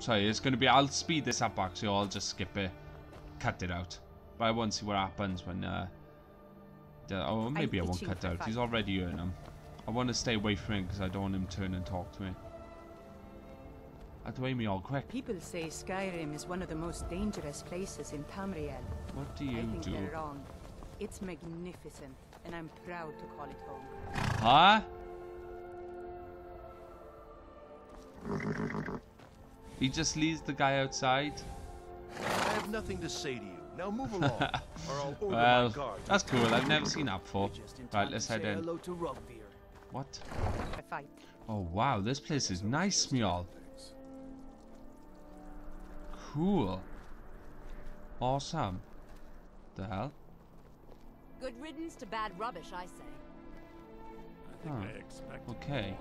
Sorry, it's going to be, I'll speed this up actually, or I'll just skip it, cut it out. But I won't see what happens when, oh, maybe I won't cut out. He's already earned them. I want to stay away from him because I don't want him to turn and talk to me. That's way me all quick. People say Skyrim is one of the most dangerous places in Tamriel. What do you do? I think they're wrong. It's magnificent, and I'm proud to call it home. Huh? He just leaves the guy outside. I have nothing to say to you. Now move along. Or I'll guard. That's cool. I've never seen that before. Right, let's head in. What? Oh wow, this place is nice, Mjoll. Cool. Awesome. The hell? Good riddance to bad rubbish, I say. I think I expect okay.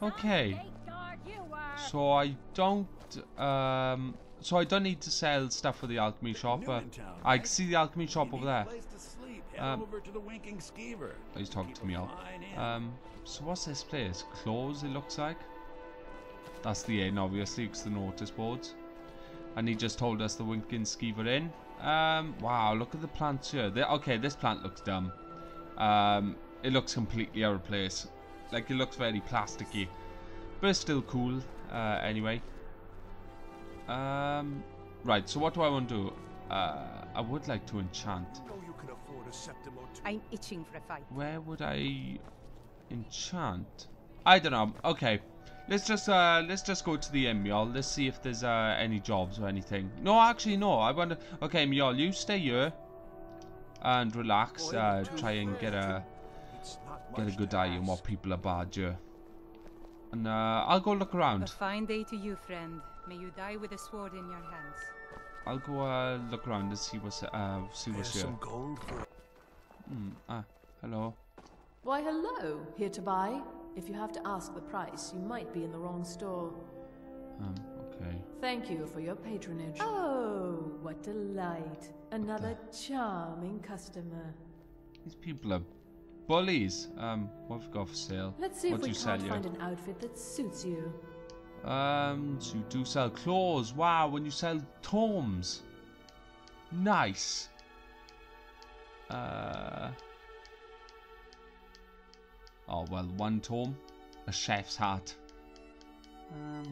More. Okay. So I don't. So I don't need to sell stuff for the alchemy shop. I can see the alchemy shop over there. Over to the Winking Skeever. He's talking to me all. So what's this place? Close, it looks like. That's the inn, obviously, because the notice boards. And he just told us the Winking Skeever Inn. Wow, look at the plants here. Okay, this plant looks dumb. It looks completely out of place. Like, it looks very plasticky. But it's still cool, anyway. Right, so what do I want to do? I would like to enchant. I'm itching for a fight. Where would I enchant? I don't know. Okay, let's just go to the inn, Mjoll. Let's see if there's any jobs or anything. No, actually, no. I want to. Okay, Mjoll, you stay here and relax. Try and get a good eye on what people are bad here. And I'll go look around. A fine day to you, friend. May you die with a sword in your hands. I'll go look around and see what's here. Hello. Why, hello, here to buy. If you have to ask the price, you might be in the wrong store. Okay. Thank you for your patronage. Oh, what delight. Another charming customer. These people are bullies. What have we got for sale? Let's see if we can't find an outfit that suits you. So you do sell claws. Wow, when you sell tomes. Nice. Oh well, one tome, a chef's hat,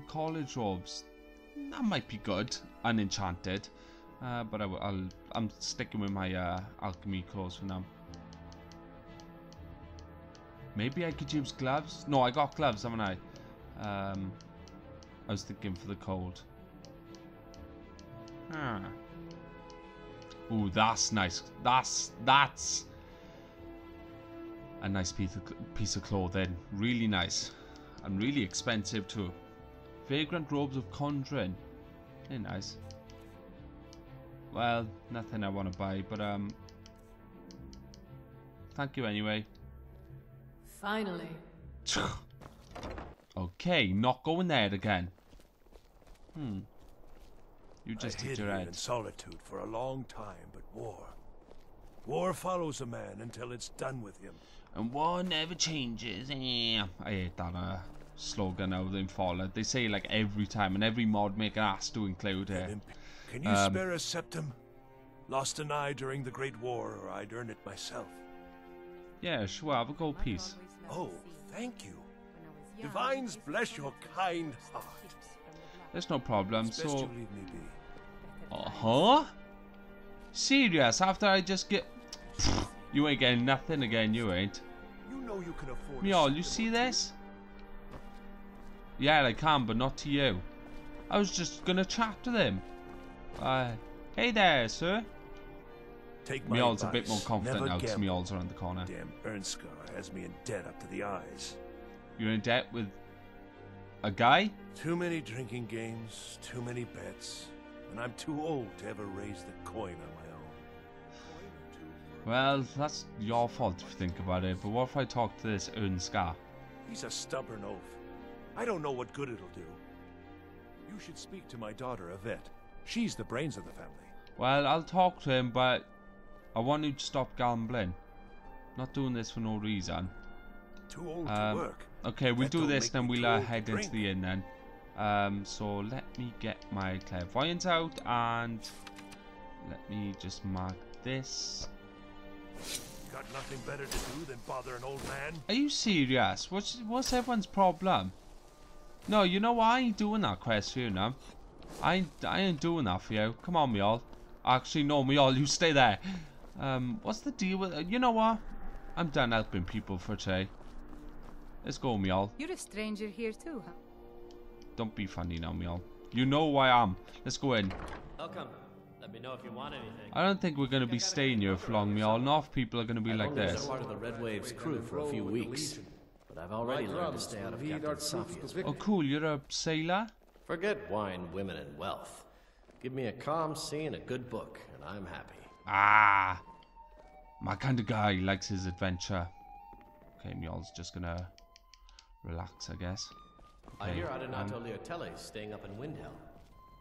college robes. That might be good, unenchanted. But I'm sticking with my alchemy claws for now. Maybe I could use gloves. No, I got gloves, haven't I? I was thinking for the cold. Ooh, that's nice. That's a nice piece of clothing. Really nice. And really expensive too. Vagrant robes of conjuring. Very nice. Well, nothing I want to buy, but thank you anyway. Finally. Okay, not going there again. You just hid your head in solitude for a long time, but war follows a man until it's done with him. And war never changes. I hate that slogan out in Fallout. They say like every time, and every mod make an ass to include it. Can you spare a septum? Lost an eye during the Great War, or I'd earn it myself. Yeah, sure, have a gold piece. Oh, thank you. Divines bless your kind heart. There's no problem. So, serious? After I just get, you ain't getting nothing again. You ain't. You know you can afford. Mjoll, you see this? Yeah, I can, but not to you. I was just gonna chat to them. Hey there, sir. Take my Mjoll's advice. A bit more confident now because Mjoll's around the corner. Damn, Ernskar has me in debt up to the eyes. You're in debt with a guy? Too many drinking games, too many bets, and I'm too old to ever raise the coin on my own. Well, that's your fault if you think about it, but what if I talk to this Ernskar? He's a stubborn oaf. I don't know what good it'll do. You should speak to my daughter, Yvette. She's the brains of the family. Well, I'll talk to him, but I want you to stop gambling. Not doing this for no reason. Too old to work. Okay, we'll do this, then we'll head into the inn then. So let me get my clairvoyant out and let me just mark this. Got nothing better to do than bother an old man. Are you serious? What's everyone's problem? No, you know what? I ain't doing that quest for you now. I ain't doing that for you. Come on, Mjoll. Actually, no, Mjoll, you stay there. What's the deal with? You know what? I'm done helping people for today. Let's go, Mjoll. You're a stranger here too, huh? Don't be funny now, Mjoll. You know who I am. Let's go in. Welcome. Let me know if you want anything. I don't think we're going to be staying here for long, Mjoll. Enough people are going to be like this. I'm part of the Red Wave's crew for a few weeks, but I've already learned to stay out of Captain Sophia's way. Oh, cool. You're a sailor? Forget wine, women, and wealth. Give me a calm sea and a good book, and I'm happy. Ah, my kind of guy likes his adventure. Okay, Mjoll's just going to relax, I guess. Okay, I hear Adinato Leotelli's staying up in Windhelm.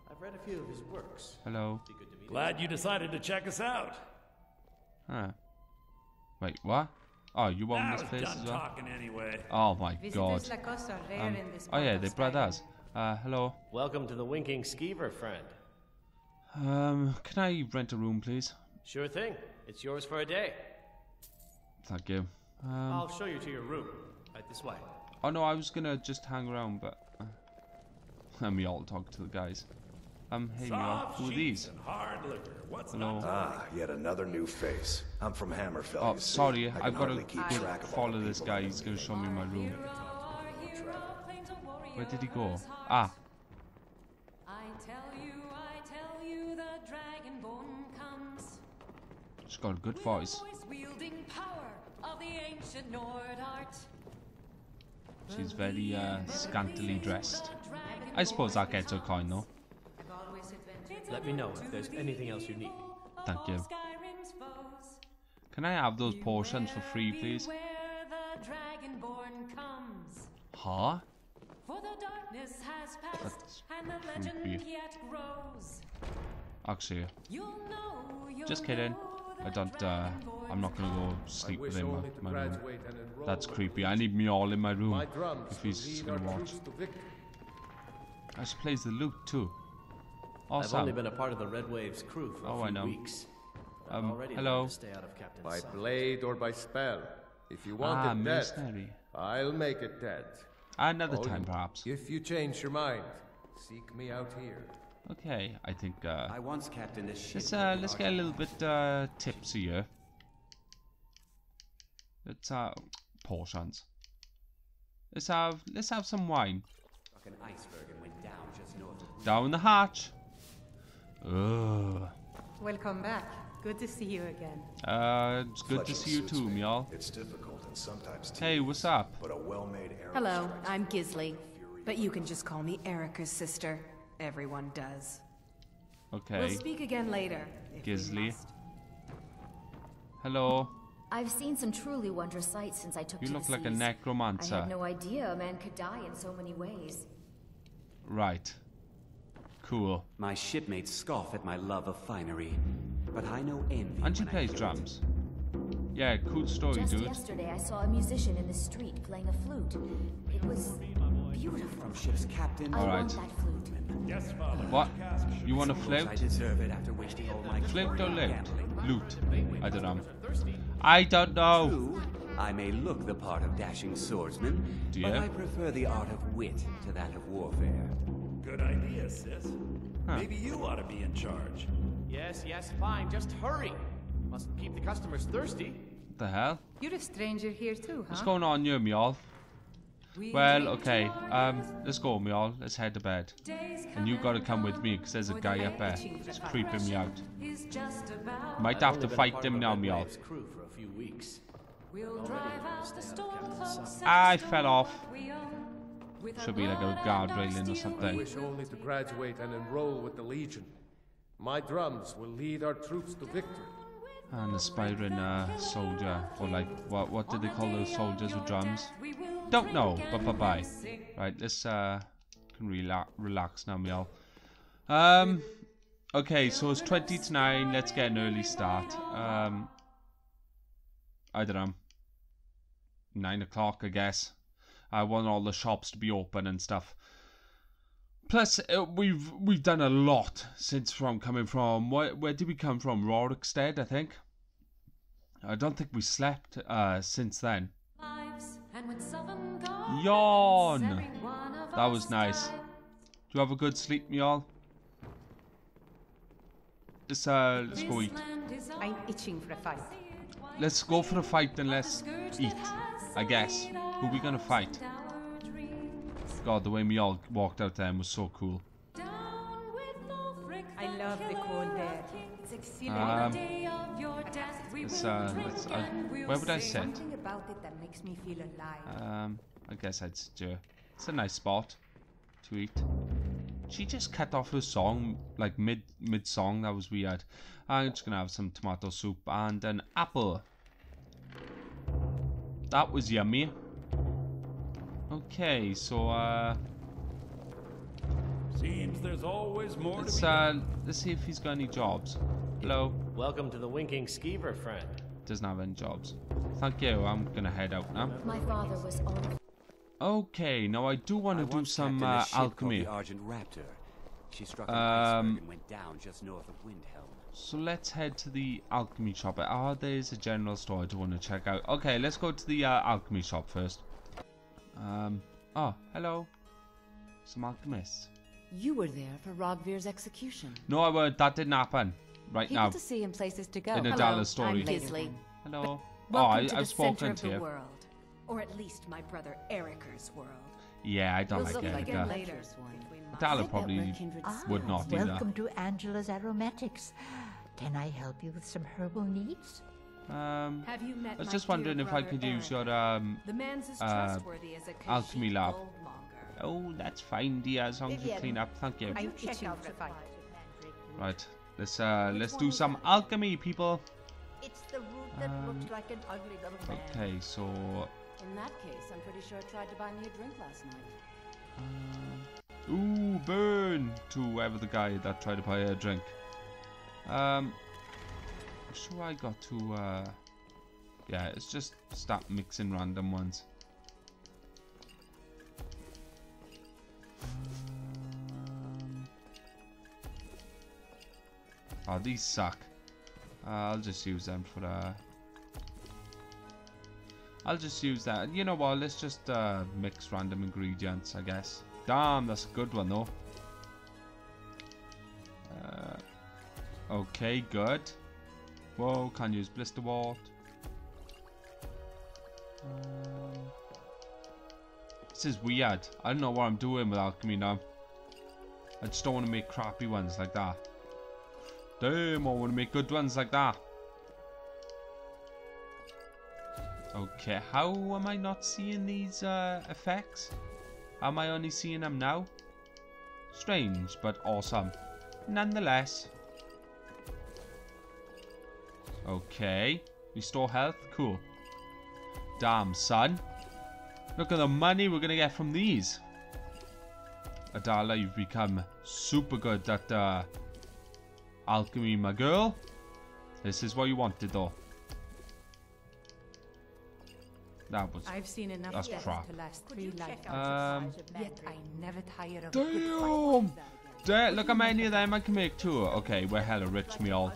I've read a few of his works. Hello. Glad you decided to check us out. Huh. Wait, what? Oh, you want this place as well? Anyway. Oh my God. Oh yeah, they brought us. Hello. Welcome to the Winking Skeever, friend. Can I rent a room, please? Sure thing. It's yours for a day. Thank you. I'll show you to your room. Right this way. Oh no, I was gonna just hang around, but we all talk to the guys. Hey, Mjoll, who are these? Hello. Ah, yet another new face. I'm from Hammerfell. Oh, sorry, I've got to follow this guy. He's gonna show me my room. Where did he go? Ah. I tell you, the dragonborn comes. She's got a good voice. She's very scantily dressed. I suppose that gets her coin though. Let me know if there's anything else you need. Thank you. Can I have those potions for free, please? Huh? That shouldn't be. Actually, just kidding. I don't, I'm not gonna go sleep with him in my room. That's creepy. I need Mjoll in my room if he's gonna watch. I just plays the loot too. Awesome. I've only been a part of the Red Wave's crew for a few weeks. Hello. By blade or by spell. If you want it dead, I'll make it dead. Another time, perhaps. If you change your mind, seek me out here. Okay, I think I once captained this ship. Let's get a little bit tipsy here. Let's potions. Let's have some wine. Like an iceberg and went down just north of down the hatch. Ugh. Welcome back. Good to see you again. It's good to see you too, Mjoll. It's difficult and sometimes tedious, hey, what's up? But a well-made Eric. Hello, I'm Gisli, but you can just call me Erica's sister. Everyone does. Okay. We'll speak again later. Gisli. Hello. I've seen some truly wondrous sights since I took to the seas. You look like a necromancer. I had no idea a man could die in so many ways. Right. Cool. My shipmates scoff at my love of finery, but I know envy. And she plays drums. Yeah, cool story, dude. Just yesterday, I saw a musician in the street playing a flute. It was beautiful. From ship's captain. All right. I want that flute. Yes, Father. What? You want a flute? I deserve it after wasting all my flute or loot? Loot. I don't know. I don't know. True, I may look the part of dashing swordsman, but I prefer the art of wit to that of warfare. Good idea, sis. Huh. Maybe you ought to be in charge. Yes, yes, fine. Just hurry. Must keep the customers thirsty. What the hell? You're a stranger here too, huh? What's going on here, Mjoll? Well, okay, let's go, Mjoll. Let's head to bed. And you gotta come with me, because there's a guy up there. He's creeping me out. Might have to fight him now, Mjoll. I fell off. Should be like a guard railing or something. I wish only to graduate and enroll with the Legion. My drums will lead our troops to victory. An aspiring soldier, or like, what do they call those soldiers with drums? Don't know, but bye-bye. Right, let's can relax now, Mjoll. Okay, so it's 20 to 9. Let's get an early start. I don't know. 9 o'clock, I guess. I want all the shops to be open and stuff. Plus, we've done a lot since from coming from... Where did we come from? Rorickstead, I think. I don't think we slept since then. Yawn! That was nice. Do you have a good sleep, Mjoll? Let's go eat. I'm itching for a fight. Let's go for a fight and let's eat, I guess. Who are we gonna fight? God, the way Mjoll walked out there was so cool. I love the cold there. It's exceeding the day of your death. Where would I sit? Something about it that makes me feel alive. I guess I'd stir. It's a nice spot to eat. She just cut off her song like mid song. That was weird. I'm just gonna have some tomato soup and an apple. That was yummy. Okay, so seems there's always more. Let's see if he's got any jobs. Hello. Welcome to the Winking Skeever, friend. Doesn't have any jobs. Thank you. I'm gonna head out now. My father was on. Okay, now I do want to do some alchemy. She struck an iceberg and went down just north of Windhelm. So let's head to the alchemy shop. There's a general store I do want to check out. Okay, let's go to the alchemy shop first. Hello. Some alchemists. You were there for Rogvir's execution. No, I weren't. That didn't happen. Right now. People to see and places to go. In Adala's story. Hello. I've spoken to you. Or at least my brother Eriker's world. Yeah, I don't like Erika. Adala probably would not either. Welcome to Angela's Aromatics. Can I help you with some herbal needs? I was just wondering if I could use your alchemy lab. Oh, that's fine, dear. As long as you clean up, thank you. Right, let's do some alchemy, people. It's the root that looked like an ugly little man. Okay, so in that case, I'm pretty sure I tried to buy me a drink last night. Ooh, burn to whoever the guy that tried to buy a drink. So I got to yeah, it's just start mixing random ones. Oh, these suck. I'll just use them for I'll just use that. You know what? Let's just mix random ingredients, I guess. Damn, that's a good one though. Okay, good. Whoa, can't use blister wart. This is weird. I don't know what I'm doing with alchemy now. I just don't want to make crappy ones like that. Damn, I want to make good ones like that. Okay, how am I not seeing these effects? Am I only seeing them now? Strange, but awesome. Nonetheless. Okay. Restore health. Cool. Damn, son. Look at the money we're going to get from these. Adala, you've become super good at alchemy, my girl. This is what you wanted, though. That was... I've seen enough. That's crap. Yet I never tire of damn! Look how many of them I can make too. Okay, we're hella rich, Mjoll.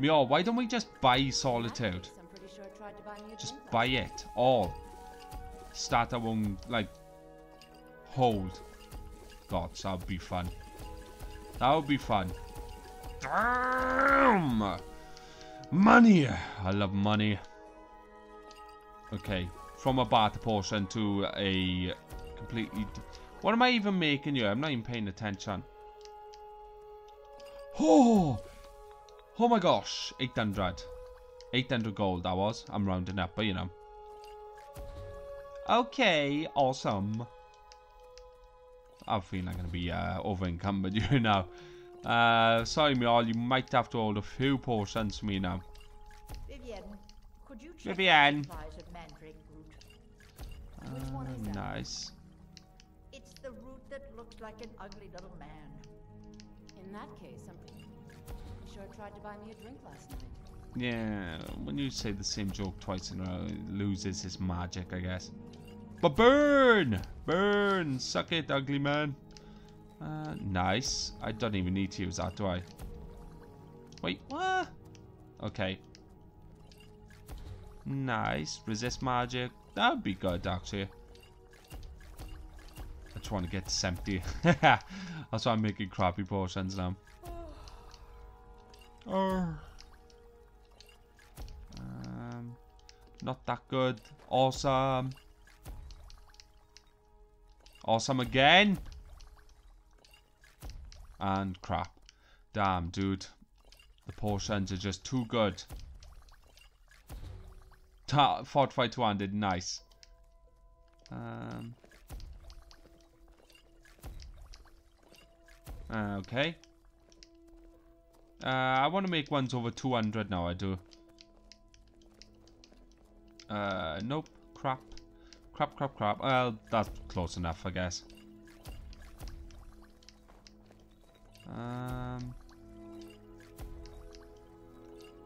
Mjoll, why don't we just buy Solitude? Just buy it. All. Start our own, like... Hold. God, that would be fun. That would be fun. Damn! Money! I love money. Okay, from a barter portion to a completely... What am I even making here? I'm not even paying attention. Oh! Oh my gosh, 800. 800 gold that was. I'm rounding up, but you know. Okay, awesome. I feel like I'm going to be over-encumbered you now. Sorry Mjoll, you might have to hold a few portions for me now. Vivienne. Nice. It's the root that looks like an ugly little man. In that case, I'm sure I tried to buy me a drink last night. Yeah, when you say the same joke twice in a row, it loses his magic, I guess. But burn! Burn! Suck it, ugly man. Nice. I don't even need to use that, do I? Wait, what? Okay. Nice. Resist magic. That would be good, actually. I just want to get this empty. That's why I'm making crappy potions now. Oh. Not that good. Awesome. Awesome again. And crap. Damn, dude. The potions are just too good. Fortified to hand did nice. Okay. I want to make ones over 200 now, I do. Nope. Crap. Crap, crap, crap. Well, that's close enough, I guess.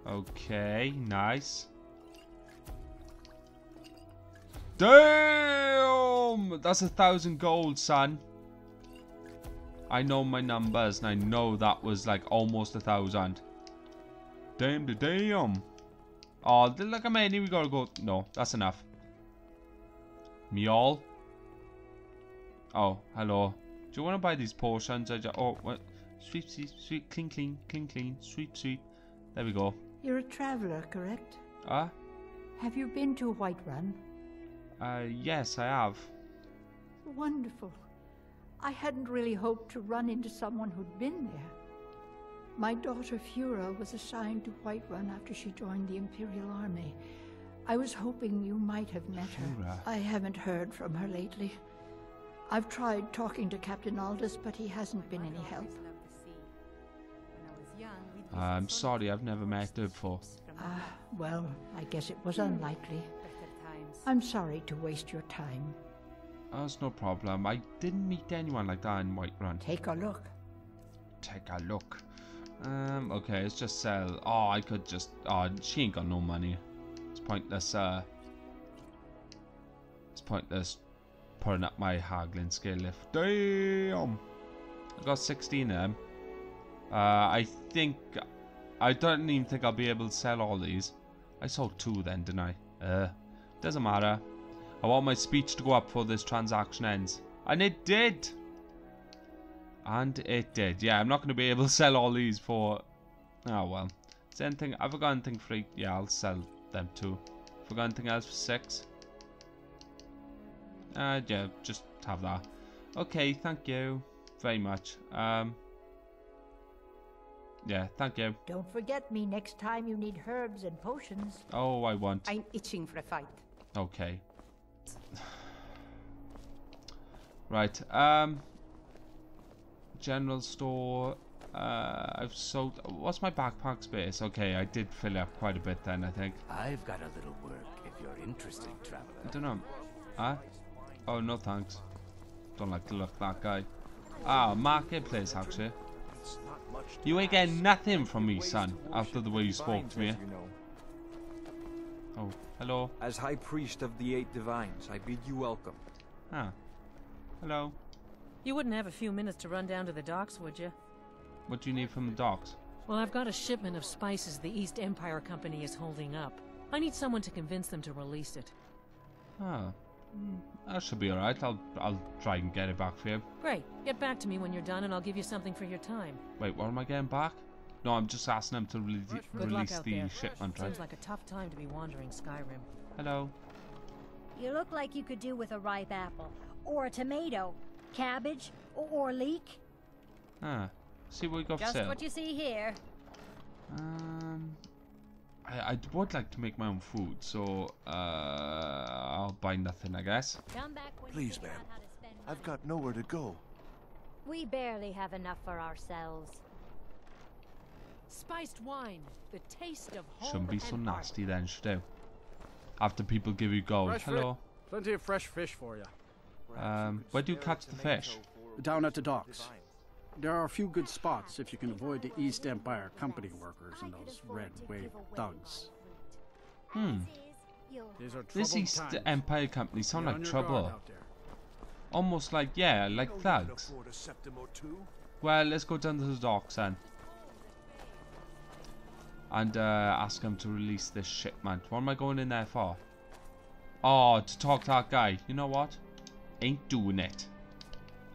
Okay, nice. Damn! That's 1,000 gold, son. I know my numbers, and I know that was like almost 1,000. Damn the damn. Oh, look how many we gotta go. No, that's enough. Mjoll. Oh, hello. Do you want to buy these potions? Oh, what? Sweep, sweep, sweep, clean, clean, clean, clean, sweep, sweep. There we go. You're a traveler, correct? Huh? Have you been to Whiterun? Yes, I have. Wonderful. I hadn't really hoped to run into someone who'd been there. My daughter Fura was assigned to Whiterun after she joined the Imperial Army. I was hoping you might have met her. I haven't heard from her lately. I've tried talking to Captain Aldous, but he hasn't been any help. I'm sorry, I've never met her before. Well, I guess it was unlikely. I'm sorry to waste your time. Oh, it's no problem. I didn't meet anyone like that in Whiterun. Take a look. Take a look. Okay, let's just sell. Oh, I could just... Oh, she ain't got no money. It's pointless, it's pointless putting up my haggling skill lift. Damn! I got 16 of them. I think... I don't even think I'll be able to sell all these. I sold 2 then, didn't I? Doesn't matter. I want my speech to go up before this transaction ends. And it did! And it did. Yeah, I'm not going to be able to sell all these for... Oh, well. Is there anything... Have I got anything free? Yeah, I'll sell them too. Have I got anything else for 6? Yeah, just have that. Okay, thank you very much. Yeah, thank you. Don't forget me next time you need herbs and potions. Oh, I want. I'm itching for a fight. Okay. Right. General store. I've sold. What's my backpack space? Okay, I did fill up quite a bit then, I think. I've got a little work if you're interested, traveler. I don't know. Huh? Oh, no thanks. Don't like to look at that guy. Ah, marketplace actually. You ain't getting nothing from me, son, after the way you spoke to me. Oh, hello. As High Priest of the 8 Divines, I bid you welcome. Ah. Hello. You wouldn't have a few minutes to run down to the docks, would you? What do you need from the docks? Well, I've got a shipment of spices the East Empire Company is holding up. I need someone to convince them to release it. Ah. That should be alright. I'll try and get it back for you. Great. Get back to me when you're done and I'll give you something for your time. Wait, what am I getting back? No, I'm just asking them to release the shipment, right? Seems like a tough time to be wandering Skyrim. Hello. You look like you could do with a ripe apple. Or a tomato. Cabbage. Or leek. Ah. See what we got for sale. Just what you see here. I would like to make my own food, so I'll buy nothing, I guess. Please, ma'am. I've got nowhere to go. We barely have enough for ourselves. Spiced wine, the taste of home. Shouldn't be so nasty then, should I? After people give you gold. Fresh. Hello. Plenty of fresh fish for you. Where do you catch the fish? Down at the docks. There are a few good spots if you can avoid the East Empire Company workers and those Red Wave thugs. This East Empire Company sound like trouble. almost like, yeah, like thugs. Well, let's go down to the docks then. And ask him to release this shipment. What am I going in there for? Oh, to talk to that guy. You know what? Ain't doing it.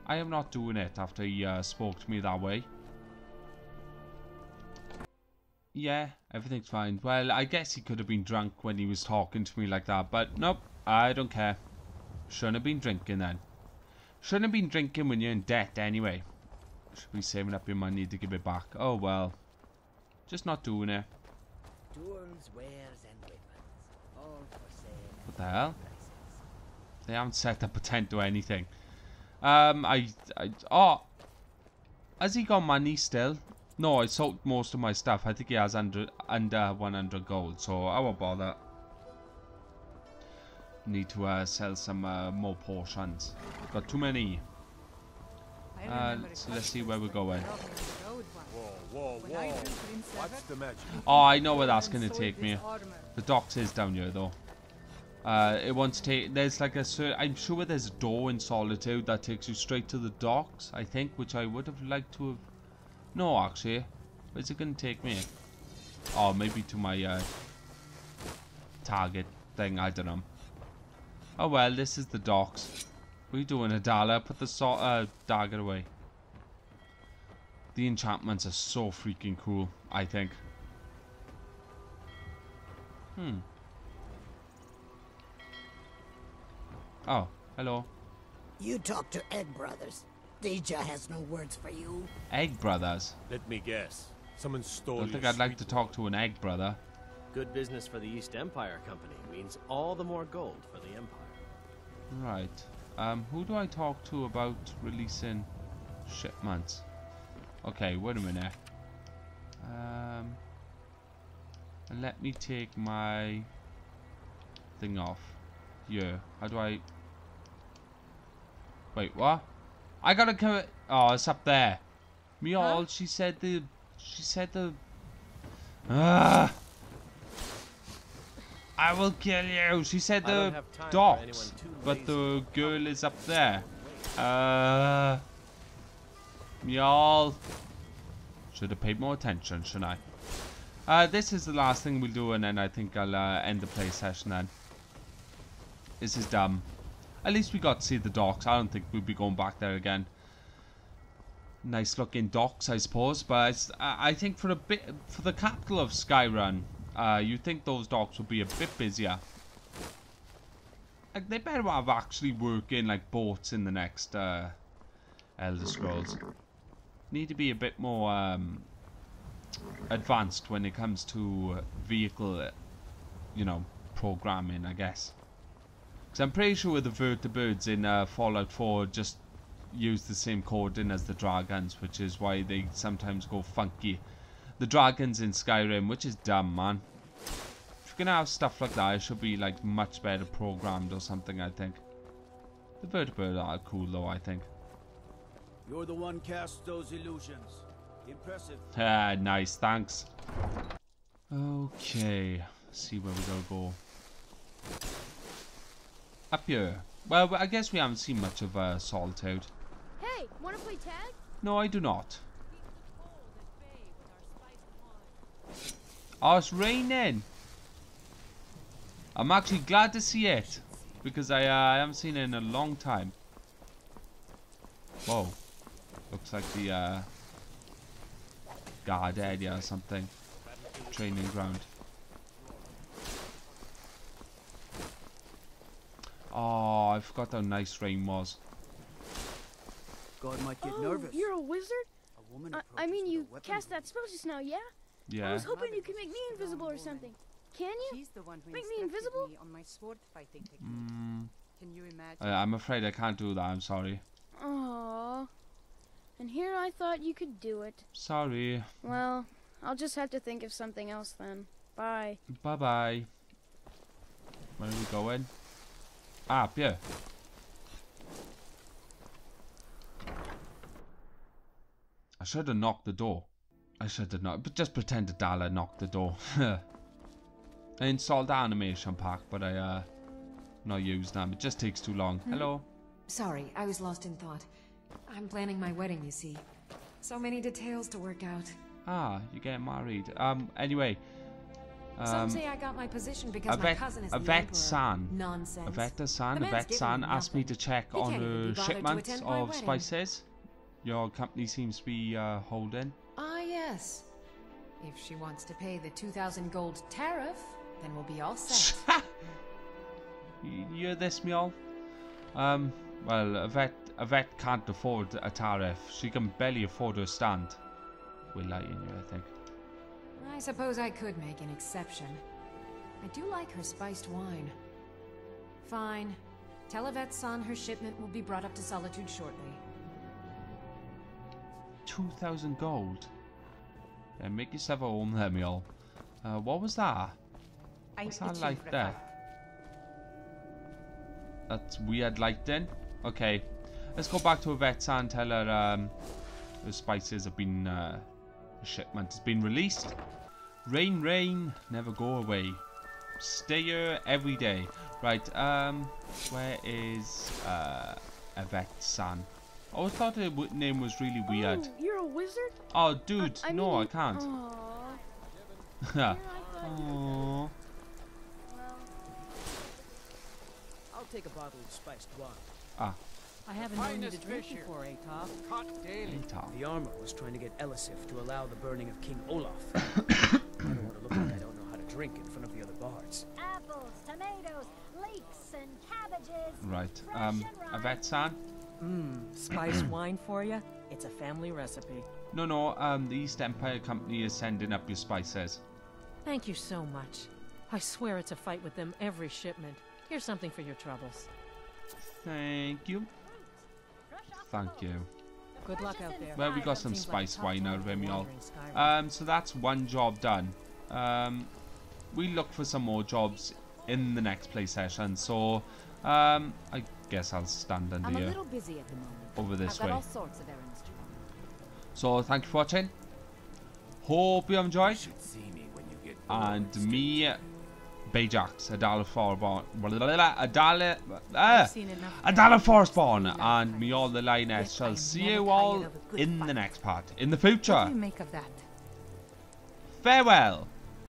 I am not doing it after he spoke to me that way. Yeah, everything's fine. Well, I guess he could have been drunk when he was talking to me like that. But nope, I don't care. Shouldn't have been drinking then. Shouldn't have been drinking when you're in debt anyway. Should be saving up your money to give it back. Oh well. Just not doing it. Tools, wares, and weapons. All for sale. What the hell? They haven't set up a tent or anything. Oh! Has he got money still? No, I sold most of my stuff. I think he has under 100 gold, so I won't bother. Need to sell some more portions. Got too many. So let's see where we're going. Whoa. What's the magic? Oh, I know where that's going to take me. The docks is down here though. It wants to take, there's like a, I'm sure there's a door in Solitude that takes you straight to the docks, I think, which I would have liked to have. No, actually. Where's it going to take me? Oh, maybe to my target thing, I don't know. Oh well, this is the docks. What are you doing, Adala? Put the dagger away. The enchantments are so freaking cool, I think. Oh, hello. You talk to Egg Brothers. Deja has no words for you. Egg Brothers? Let me guess. Someone stole. Don't think I'd like to talk to an Egg Brother. Good business for the East Empire Company means all the more gold for the Empire. Right. Who do I talk to about releasing shipments? Okay, wait a minute. Let me take my thing off. Yeah, how do I... Wait, what? I gotta come... Oh, it's up there. Mjoll, huh? She said the... I will kill you. She said the docks, but the girl is up there. Mjoll. Should have paid more attention, shouldn't I? This is the last thing we'll do, and then I think I'll end the play session then. This is dumb. At least we got to see the docks. I don't think we'll be going back there again. Nice looking docks, I suppose, but I think for a bit, for the capital of Skyrim, you'd think those docks would be a bit busier. Like, they better have actually working like boats in the next Elder Scrolls. Need to be a bit more advanced when it comes to vehicle, you know, programming, I guess. Because I'm pretty sure the vertibirds in Fallout 4 just use the same coding as the dragons, which is why they sometimes go funky. The dragons in Skyrim, which is dumb, man. If you're gonna have stuff like that, it should be like much better programmed or something, I think. The vertebrae are cool though, I think. You're the one cast those illusions. Impressive. Ah, nice, thanks. Okay, let's see where we go. Up here. Well, I guess we haven't seen much of Solitude. Hey, wanna play tag? No, I do not. Oh, it's raining. I'm actually glad to see it because I haven't seen it in a long time. Whoa, looks like the guard area or something, training ground. Oh, I forgot how nice rain was. God might get nervous. You're a wizard. A woman I mean, you cast that spell just now, yeah? Yeah. I was hoping you could make me invisible or something. Can you? Make me invisible? Can you imagine? I'm afraid I can't do that. I'm sorry. Oh. And here I thought you could do it. Sorry. Well, I'll just have to think of something else then. Bye. Bye-bye. Where are we going? Ah, up here. I should have knocked the door. I should have not, but just pretend Adala knocked the door. I installed the animation pack, but I not used them. It just takes too long. Hello. Sorry, I was lost in thought. I'm planning my wedding, you see. So many details to work out. Ah, you get married. Anyway. Some say I got my position because my cousin is the Emperor. Yvette-san asked me to check on the shipments of spices your company seems to be holding. Ah, yes. If she wants to pay the 2,000 gold tariff, then we'll be all set. You hear this, Mjoll? Well, Yvette can't afford a tariff. She can barely afford her stand. We're lighting you, I think. I suppose I could make an exception. I do like her spiced wine. Fine. Tell Yvette-san her shipment will be brought up to Solitude shortly. 2,000 gold. Yeah, make yourself a home there, Mjoll. What was that? What's that like there? That's weird lighting. Okay. Let's go back to Yvette-san and tell her the spices have been... shipment has been released. Rain, rain, never go away. Stay here every day. Right, where is Yvette-san? I always thought the name was really weird. Oh, you're a wizard? Oh, dude, no, I can't. Aww. Aww. I'll take a bottle of spiced wine. Ah. I haven't known you to drink before, Atop. The armor was trying to get Elisif to allow the burning of King Olaf. I don't want to look like I don't know how to drink in front of the other bards. Apples, tomatoes, leeks, and cabbages. Right, Yvette-san? Spice wine for you? It's a family recipe. No, the East Empire Company is sending up your spices. Thank you so much. I swear it's a fight with them every shipment. Here's something for your troubles. Thank you. Thank you. Good luck out there. Well, we got some spice wine out of Mjoll. So that's one job done. We look for some more jobs in the next play session. So, I guess I'll stand under here. Over this way. So, thank you for watching. Hope you enjoyed. And me, Bajax, Adala Forestborn, Adala Forestborn, and Mjoll the Lioness shall see you all in the next part, in the future. Farewell.